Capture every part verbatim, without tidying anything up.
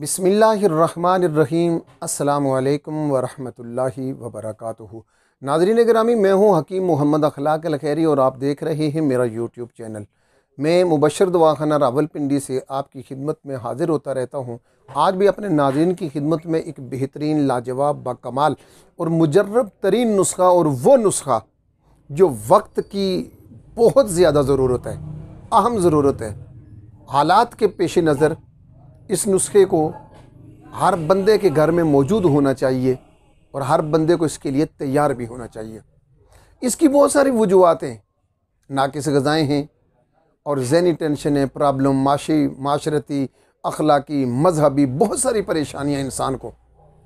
बिस्मिल्लाहिर्रहमानिर्रहीम अस्सलामुअलैकुम वरहमतुल्लाहि वबरकातुहु। नाज़रीन गिरामी, मैं हूँ हकीम मोहम्मद अखलाक लखैरी और आप देख रहे हैं मेरा यूट्यूब चैनल। मैं मुबशर दवाखाना रावलपिंडी से आपकी खिदमत में हाज़िर होता रहता हूँ। आज भी अपने नाज़रीन की खिदमत में एक बेहतरीन, लाजवाब, बाकमाल और मुजर्रब तरीन नुस्खा, और वो नुस्खा जो वक्त की बहुत ज़्यादा ज़रूरत है, अहम ज़रूरत है। हालात के पेश नज़र इस नुस्खे को हर बंदे के घर में मौजूद होना चाहिए और हर बंदे को इसके लिए तैयार भी होना चाहिए। इसकी बहुत सारी वजूहातें, नाकिस ग़िज़ाएँ हैं और ज़हनी टेंशन है, प्रॉब्लम माशी, माशरती, अखलाकी, मजहबी, बहुत सारी परेशानियाँ इंसान को।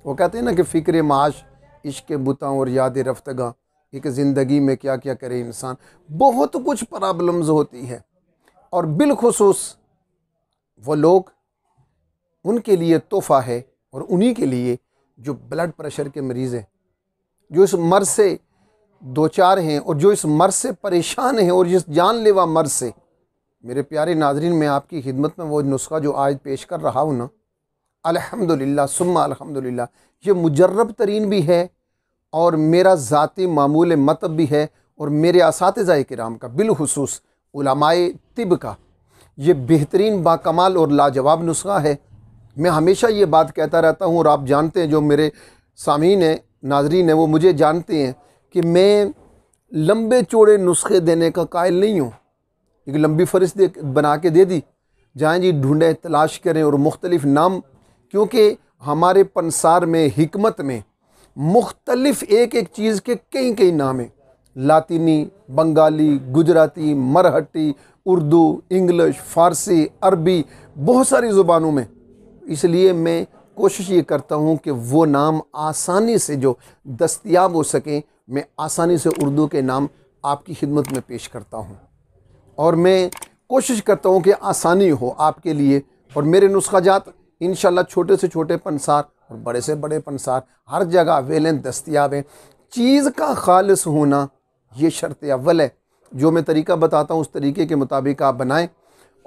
वो कहते हैं ना कि फ़िक्र माश, इश्क बुताँ और याद रफ्तगा, एक ज़िंदगी में क्या क्या करे इंसान, बहुत कुछ प्रॉब्लम्स होती है। और बिलखुसूस वो लोग, उनके लिए तोहफ़ा है, और उन्हीं के लिए जो ब्लड प्रेशर के मरीज़ हैं, जो इस मर्ज़ से दो चार हैं और जो इस मर्ज़ से परेशान हैं और इस जानलेवा मर्ज़ से। मेरे प्यारे नाज़रीन, मैं आपकी खिदमत में वो नुस्खा जो आज पेश कर रहा हूँ ना, अल्हम्दुलिल्लाह सुम्मा अल्हम्दुलिल्लाह, ये मुजर्रब तरीन भी है और मेरा ज़ाती मामूल मतब भी है, और मेरे असातिज़ाए किराम का, बिलखुसूस उलमाए तिब का, ये बेहतरीन, बाकमाल और लाजवाब नुस्खा है। मैं हमेशा ये बात कहता रहता हूँ और आप जानते हैं, जो मेरे सामीन हैं, नाजरीन हैं, वो मुझे जानते हैं कि मैं लंबे चौड़े नुस्खे देने का कायल नहीं हूँ। एक लंबी फहरिस्त दे बना के दे दी, जाएँ जी ढूँढें, तलाश करें और मुख्तलिफ़ नाम, क्योंकि हमारे पंसार में, हिकमत में मुख्तलिफ़ एक एक चीज़ के कई कई नाम हैं। लातिनी, बंगाली, गुजराती, मराठी, उर्दू, इंग्लिश, फ़ारसी, अरबी, बहुत सारी ज़ुबानों में। इसलिए मैं कोशिश ये करता हूँ कि वो नाम आसानी से जो दस्तयाब हो सकें, मैं आसानी से उर्दू के नाम आपकी खिदमत में पेश करता हूँ, और मैं कोशिश करता हूँ कि आसानी हो आपके लिए। और मेरे नुस्खाजात इंशाल्लाह छोटे से छोटे पंसार और बड़े से बड़े पंसार, हर जगह अवेलें, दस्तयाब हैं। चीज़ का खालिस होना ये शर्त अव्वल है। जो मैं तरीका बताता हूँ, उस तरीके के मुताबिक आप बनाएँ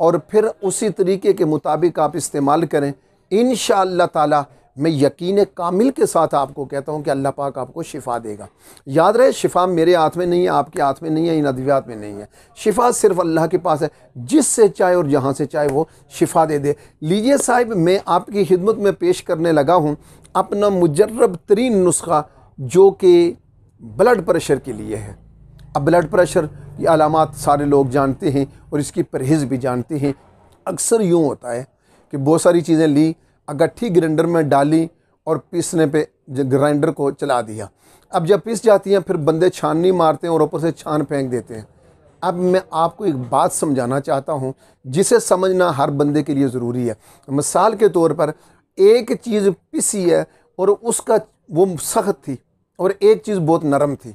और फिर उसी तरीके के मुताबिक आप इस्तेमाल करें। इंशाअल्लाह ताला मैं यकीन कामिल के साथ आपको कहता हूँ कि अल्लाह पाक आपको शिफ़ा देगा। याद रहे, शिफ़ा मेरे हाथ में नहीं है, आपके हाथ में नहीं है, इन अद्वियात में नहीं है। शिफ़ा सिर्फ़ अल्लाह के पास है, जिससे चाहे और जहाँ से चाहे वो शिफ़ा दे दे। लीजिए साहिब, मैं आपकी खिदमत में पेश करने लगा हूँ अपना मुजर्रब तरीन नुस्खा जो कि ब्लड प्रेशर के लिए है। अब ब्लड प्रेशर की अलामात सारे लोग जानते हैं और इसकी परहेज़ भी जानते हैं। अक्सर यूँ होता है कि बहुत सारी चीज़ें ली, अगट्ठी ग्राइंडर में डाली और पीसने पे ग्राइंडर को चला दिया। अब जब पीस जाती हैं, फिर बंदे छाननी मारते हैं और ऊपर से छान फेंक देते हैं। अब मैं आपको एक बात समझाना चाहता हूं, जिसे समझना हर बंदे के लिए ज़रूरी है। मिसाल के तौर पर, एक चीज़ पिसी है और उसका वो सख्त थी, और एक चीज़ बहुत नरम थी।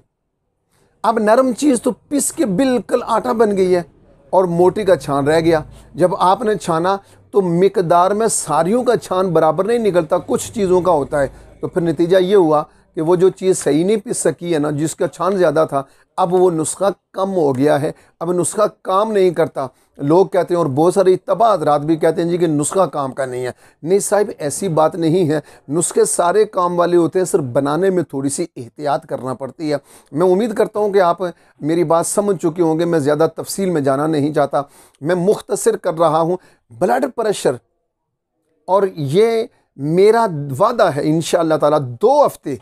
अब नरम चीज़ तो पिस के बिल्कुल आटा बन गई है और मोटी का छान रह गया। जब आपने छाना तो मिकदार में सारियों का छान बराबर नहीं निकलता, कुछ चीज़ों का होता है। तो फिर नतीजा ये हुआ कि वो जो चीज़ सही नहीं पिस सकी है ना, जिसका छान ज़्यादा था, अब वो नुस्खा कम हो गया है, अब नुस्खा काम नहीं करता। लोग कहते हैं, और बहुत सारे तबाह हजरात भी कहते हैं जी कि नुस्खा काम का नहीं है। नहीं साहिब, ऐसी बात नहीं है, नुस्खे सारे काम वाले होते हैं, सिर्फ बनाने में थोड़ी सी एहतियात करना पड़ती है। मैं उम्मीद करता हूँ कि आप मेरी बात समझ चुके होंगे। मैं ज़्यादा तफसील में जाना नहीं चाहता, मैं मुख्तसर कर रहा हूँ। ब्लड प्रेशर, और ये मेरा वादा है इंशाअल्लाह ताला, दो हफ्ते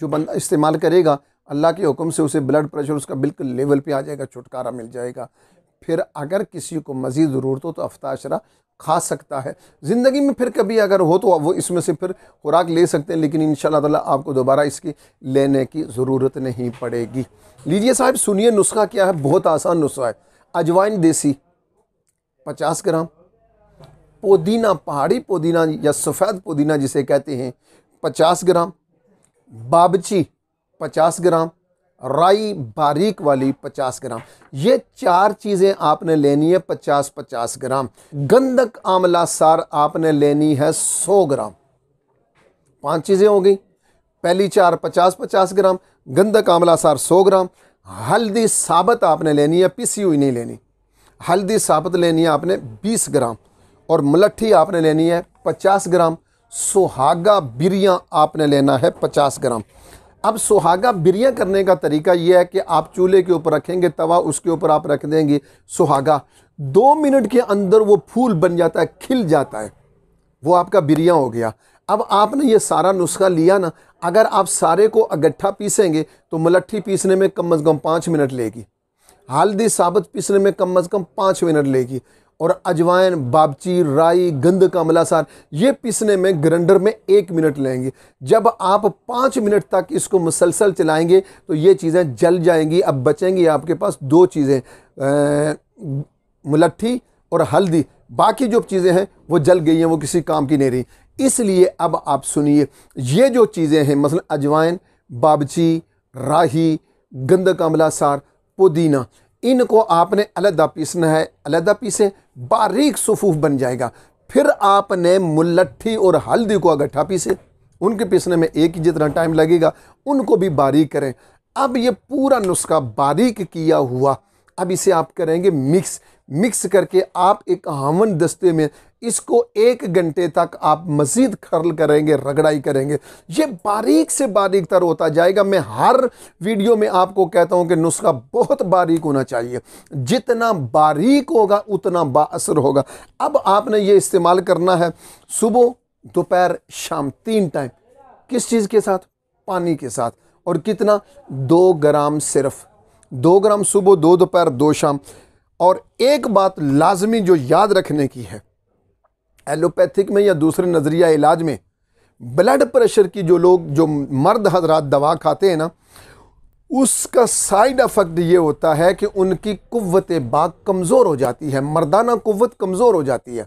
जो बंदा इस्तेमाल करेगा, अल्लाह के हुक्म से उसे ब्लड प्रेशर उसका बिल्कुल लेवल पे आ जाएगा, छुटकारा मिल जाएगा। फिर अगर किसी को मज़ीद ज़रूरत हो तो हफ्ता अशरा खा सकता है। ज़िंदगी में फिर कभी अगर हो तो वो इसमें से फिर खुराक ले सकते हैं, लेकिन इंशाअल्लाह ताला आपको दोबारा इसकी लेने की ज़रूरत नहीं पड़ेगी। लीजिए साहब, सुनिए नुस्खा क्या है, बहुत आसान नुस्खा है। अजवाइन देसी पचास ग्राम, पुदीना, पहाड़ी पुदीना या सफ़ेद पुदीना जिसे कहते हैं, पचास ग्राम, बाबची पचास ग्राम, राई बारीक वाली पचास ग्राम, ये चार चीज़ें आपने लेनी है पचास पचास ग्राम। गंधक आमला सार आपने लेनी है सौ ग्राम। पांच चीज़ें हो गई, पहली चार पचास पचास ग्राम, गंधक आमला सार सौ ग्राम। हल्दी साबत आपने लेनी है, पिसी हुई नहीं लेनी, हल्दी साबत लेनी है आपने बीस ग्राम, और मलट्ठी आपने लेनी है पचास ग्राम, सोहागा बिरियां आपने लेना है पचास ग्राम। अब सोहागा बिरियां करने का तरीका यह है कि आप चूल्हे के ऊपर रखेंगे तवा, उसके ऊपर आप रख देंगे सोहागा, दो मिनट के अंदर वो फूल बन जाता है, खिल जाता है, वो आपका बिरियां हो गया। अब आपने ये सारा नुस्खा लिया ना, अगर आप सारे को इकट्ठा पीसेंगे तो मलट्ठी पीसने में कम अज़ कम पाँच मिनट लेगी, हल्दी साबुत पीसने में कम अज़ कम पाँच मिनट लेगी, और अजवाइन, बाबची, राई, गंद का मलासार ये पीसने में ग्राइंडर में एक मिनट लेंगे। जब आप पाँच मिनट तक इसको मुसलसल चलाएंगे तो ये चीज़ें जल जाएंगी। अब बचेंगी आपके पास दो चीज़ें, मलट्ठी और हल्दी, बाकी जो चीज़ें हैं वो जल गई हैं, वो किसी काम की नहीं रही। इसलिए अब आप सुनिए, ये जो चीज़ें हैं मसलन अजवाइन, बाबची, राही, गंद का मलासार, पुदीना, इनको आपने अलहदा पीसना है, अलहदा पीसें, बारीक सफूफ बन जाएगा। फिर आपने मुलट्ठी और हल्दी को इकट्ठा पीसे, उनके पीसने में एक ही जितना टाइम लगेगा, उनको भी बारीक करें। अब ये पूरा नुस्खा बारीक किया हुआ, अब इसे आप करेंगे मिक्स। मिक्स करके आप एक हावन दस्ते में इसको एक घंटे तक आप मज़ीद खर्ल करेंगे, रगड़ाई करेंगे, ये बारीक से बारीक तर होता जाएगा। मैं हर वीडियो में आपको कहता हूँ कि नुस्खा बहुत बारीक होना चाहिए, जितना बारीक होगा उतना बाअसर होगा। अब आपने ये इस्तेमाल करना है सुबह, दोपहर, शाम, तीन टाइम। किस चीज़ के साथ? पानी के साथ। और कितना? दो ग्राम, सिर्फ दो ग्राम सुबह, दो दोपहर, दो शाम। और एक बात लाजमी जो याद रखने की है, एलोपैथिक में या दूसरे नज़रिया इलाज में ब्लड प्रेशर की जो लोग, जो मर्द हजरात दवा खाते हैं ना, उसका साइड इफ़ेक्ट ये होता है कि उनकी कुव्वत बाग कमज़ोर हो जाती है, मर्दाना कुव्वत कमज़ोर हो जाती है,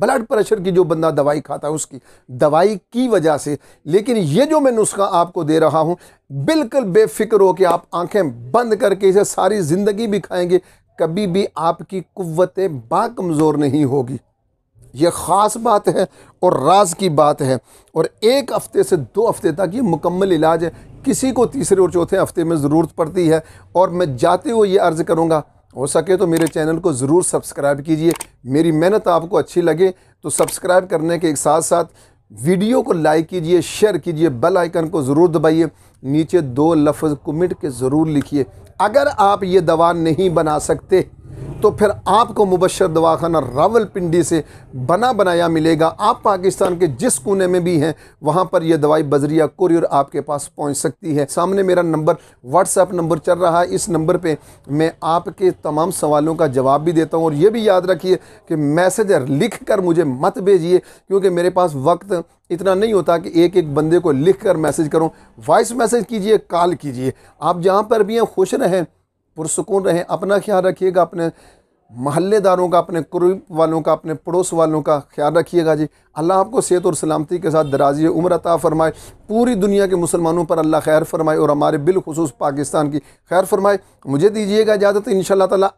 ब्लड प्रेशर की जो बंदा दवाई खाता है उसकी, दवाई की वजह से। लेकिन ये जो मैं नुस्खा आपको दे रहा हूँ, बिल्कुल बेफिक्र हो के आप आंखें बंद करके इसे सारी ज़िंदगी भी खाएँगे, कभी भी आपकी कुव्वत बाग कमज़ोर नहीं होगी। ये ख़ास बात है और राज की बात है। और एक हफ़्ते से दो हफ़्ते तक ये मुकम्मल इलाज है, किसी को तीसरे और चौथे हफ़्ते में ज़रूरत पड़ती है। और मैं जाते हुए ये अर्ज़ करूँगा, हो सके तो मेरे चैनल को ज़रूर सब्सक्राइब कीजिए, मेरी मेहनत आपको अच्छी लगे तो सब्सक्राइब करने के एक साथ साथ वीडियो को लाइक कीजिए, शेयर कीजिए, बेल आइकन को ज़रूर दबाइए, नीचे दो लफ्ज़ कमेंट के ज़रूर लिखिए। अगर आप ये दवा नहीं बना सकते तो फिर आपको मुबशर दवाखाना रावलपिंडी से बना बनाया मिलेगा। आप पाकिस्तान के जिस कोने में भी हैं वहाँ पर यह दवाई बजरिया कुरियर आपके पास पहुँच सकती है। सामने मेरा नंबर, व्हाट्सएप नंबर चल रहा है, इस नंबर पे मैं आपके तमाम सवालों का जवाब भी देता हूँ। और ये भी याद रखिए कि मैसेज लिख कर मुझे मत भेजिए, क्योंकि मेरे पास वक्त इतना नहीं होता कि एक एक बंदे को लिख कर मैसेज करूँ। वॉइस मैसेज कीजिए, कॉल कीजिए। आप जहाँ पर भी हैं खुश रहें, पुरसुकून रहें, अपना ख्याल रखिएगा, अपने महल्लेदारों का, अपने कुरीब वालों का, अपने पड़ोस वालों का ख्याल रखिएगा जी। अल्लाह आपको सेहत और सलामती के साथ दराज़ी उम्र अता फ़रमाए, पूरी दुनिया के मुसलमानों पर अल्लाह खैर फरमाए और हमारे बिलखुसूस पाकिस्तान की खैर फरमाए। मुझे दीजिएगा इजाज़त, इंशाअल्लाह ताला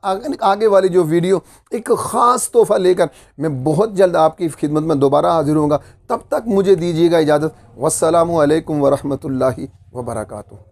आगे वाली जो वीडियो एक ख़ास तोहफ़ा लेकर मैं बहुत जल्द आपकी खिदमत में दोबारा हाजिर होऊंगा। तब तक मुझे दीजिएगा इजाज़त। वस्सलामु अलैकुम वरहमतुल्लाहि वबरकातुहू।